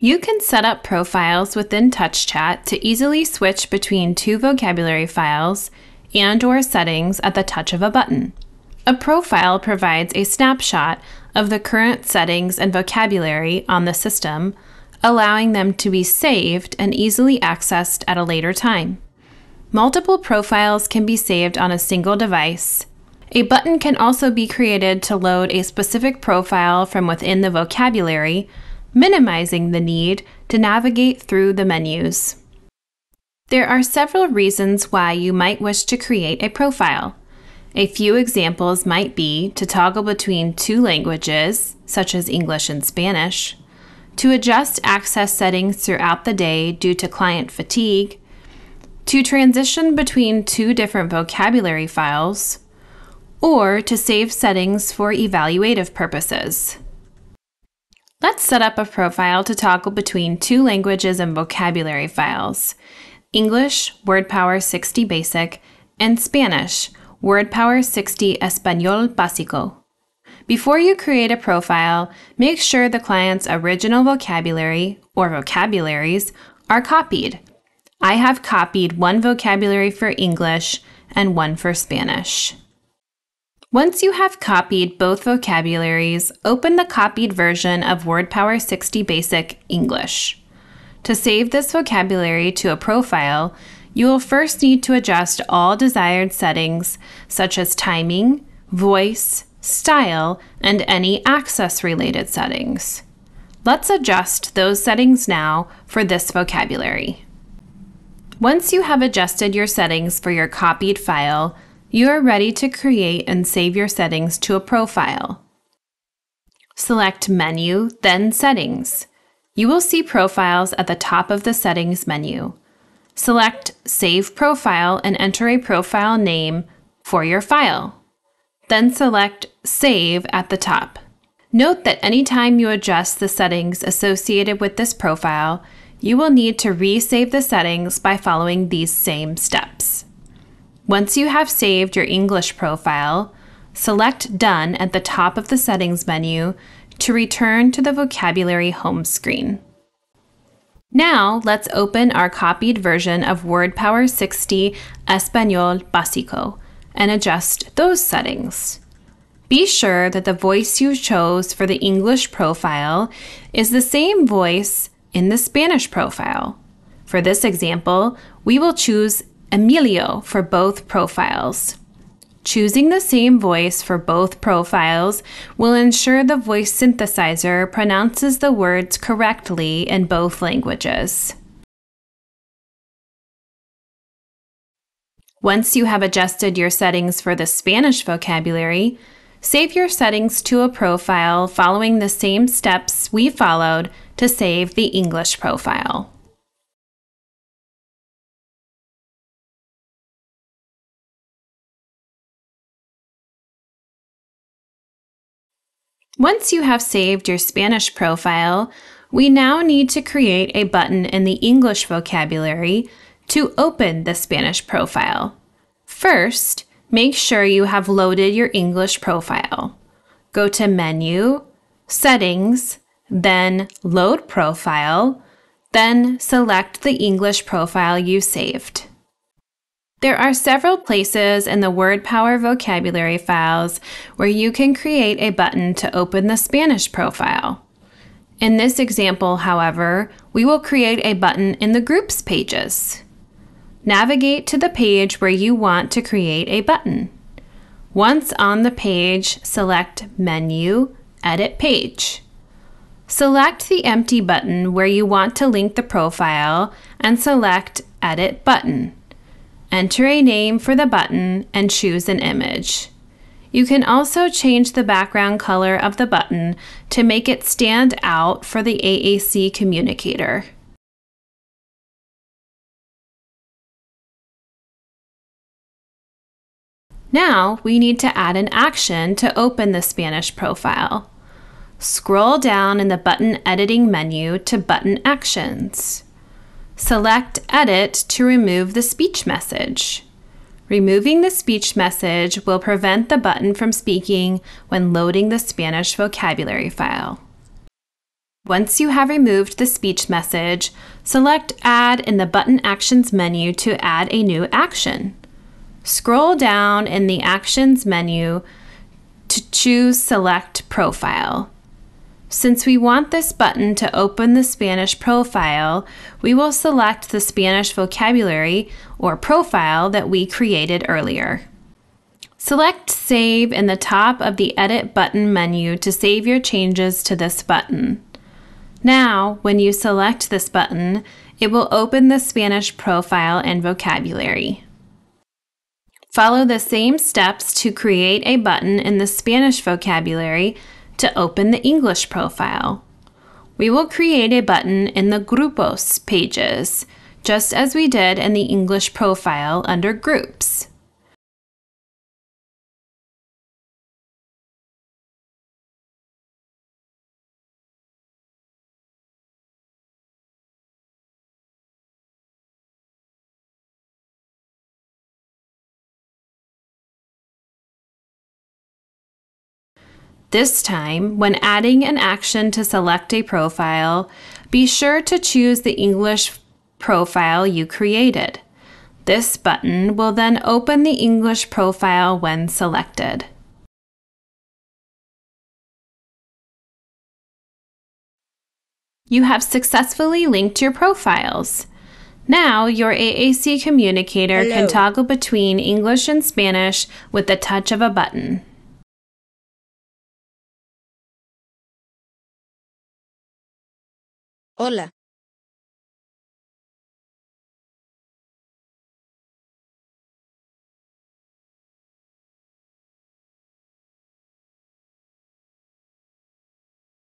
You can set up profiles within TouchChat to easily switch between two vocabulary files and/or settings at the touch of a button. A profile provides a snapshot of the current settings and vocabulary on the system, allowing them to be saved and easily accessed at a later time. Multiple profiles can be saved on a single device. A button can also be created to load a specific profile from within the vocabulary, minimizing the need to navigate through the menus. There are several reasons why you might wish to create a profile. A few examples might be to toggle between two languages, such as English and Spanish, to adjust access settings throughout the day due to client fatigue, to transition between two different vocabulary files, or to save settings for evaluative purposes. Let's set up a profile to toggle between two languages and vocabulary files: English, WordPower 60 Basic, and Spanish, WordPower 60 Español Básico. Before you create a profile, make sure the client's original vocabulary or vocabularies are copied. I have copied one vocabulary for English and one for Spanish. Once you have copied both vocabularies, open the copied version of WordPower 60 Basic English. To save this vocabulary to a profile, you will first need to adjust all desired settings, such as timing, voice, style, and any access-related settings. Let's adjust those settings now for this vocabulary. Once you have adjusted your settings for your copied file, you are ready to create and save your settings to a profile. Select Menu, then Settings. You will see Profiles at the top of the Settings menu. Select Save Profile and enter a profile name for your file. Then select Save at the top. Note that anytime you adjust the settings associated with this profile, you will need to re-save the settings by following these same steps. Once you have saved your English profile, select Done at the top of the Settings menu to return to the vocabulary home screen. Now let's open our copied version of WordPower 60 Español Básico and adjust those settings. Be sure that the voice you chose for the English profile is the same voice in the Spanish profile. For this example, we will choose Emilio for both profiles. Choosing the same voice for both profiles will ensure the voice synthesizer pronounces the words correctly in both languages. Once you have adjusted your settings for the Spanish vocabulary, save your settings to a profile following the same steps we followed to save the English profile. Once you have saved your Spanish profile, we now need to create a button in the English vocabulary to open the Spanish profile. First, make sure you have loaded your English profile. Go to Menu, Settings, then Load Profile, then select the English profile you saved. There are several places in the WordPower vocabulary files where you can create a button to open the Spanish profile. In this example, however, we will create a button in the Groups pages. Navigate to the page where you want to create a button. Once on the page, select Menu, Edit Page. Select the empty button where you want to link the profile and select Edit Button. Enter a name for the button and choose an image. You can also change the background color of the button to make it stand out for the AAC communicator. Now we need to add an action to open the Spanish profile. Scroll down in the Button Editing menu to Button Actions. Select Edit to remove the speech message. Removing the speech message will prevent the button from speaking when loading the Spanish vocabulary file. Once you have removed the speech message, select Add in the Button Actions menu to add a new action. Scroll down in the Actions menu to choose Select Profile. Since we want this button to open the Spanish profile, we will select the Spanish vocabulary or profile that we created earlier. Select Save in the top of the Edit button menu to save your changes to this button. Now, when you select this button, it will open the Spanish profile and vocabulary. Follow the same steps to create a button in the Spanish vocabulary to open the English profile. We will create a button in the Grupos pages, just as we did in the English profile under Groups. This time, when adding an action to select a profile, be sure to choose the English profile you created. This button will then open the English profile when selected. You have successfully linked your profiles. Now, your AAC communicator can toggle between English and Spanish with the touch of a button. Hola,